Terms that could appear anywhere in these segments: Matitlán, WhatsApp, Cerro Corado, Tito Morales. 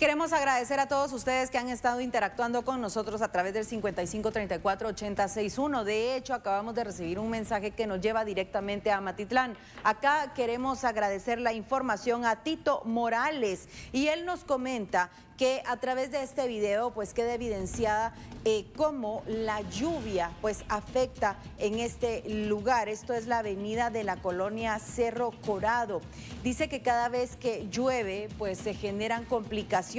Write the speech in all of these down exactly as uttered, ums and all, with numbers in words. queremos agradecer a todos ustedes que han estado interactuando con nosotros a través del cincuenta y cinco, treinta y cuatro, ochenta y seis, uno. De hecho, acabamos de recibir un mensaje que nos lleva directamente a Matitlán. Acá queremos agradecer la información a Tito Morales, y él nos comenta que a través de este video pues queda evidenciada eh, cómo la lluvia pues afecta en este lugar. Esto es la avenida de la colonia Cerro Corado. Dice que cada vez que llueve pues se generan complicaciones,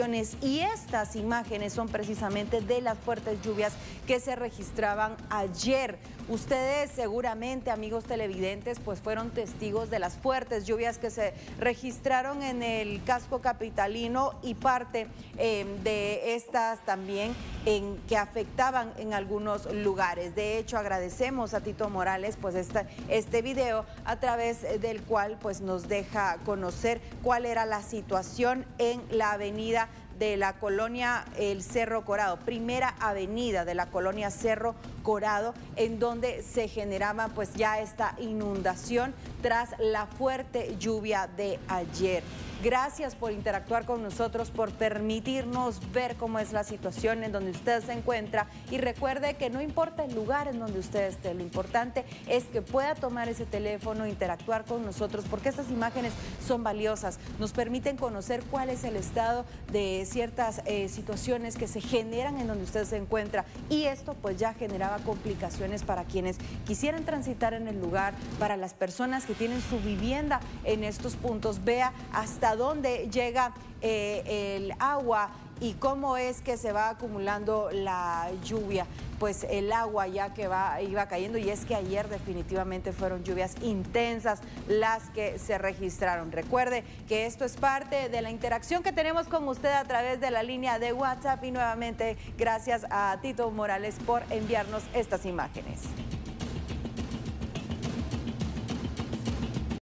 y estas imágenes son precisamente de las fuertes lluvias que se registraban ayer. Ustedes seguramente, amigos televidentes, pues fueron testigos de las fuertes lluvias que se registraron en el casco capitalino y parte Eh, de estas también en, que afectaban en algunos lugares. De hecho, agradecemos a Tito Morales pues esta, este video, a través del cual pues nos deja conocer cuál era la situación en la avenida de la colonia El Cerro Corado, primera avenida de la colonia Cerro Corado, en donde se generaba pues ya esta inundación tras la fuerte lluvia de ayer. Gracias por interactuar con nosotros, por permitirnos ver cómo es la situación en donde usted se encuentra, y recuerde que no importa el lugar en donde usted esté, lo importante es que pueda tomar ese teléfono e interactuar con nosotros, porque estas imágenes son valiosas, nos permiten conocer cuál es el estado de ciertas eh, situaciones que se generan en donde usted se encuentra, y esto pues ya generaba complicaciones para quienes quisieran transitar en el lugar, para las personas que tienen su vivienda en estos puntos. Vea hasta dónde llega eh, el agua y cómo es que se va acumulando la lluvia, pues el agua ya que va, iba cayendo, y es que ayer definitivamente fueron lluvias intensas las que se registraron. Recuerde que esto es parte de la interacción que tenemos con usted a través de la línea de WhatsApp, y nuevamente gracias a Tito Morales por enviarnos estas imágenes.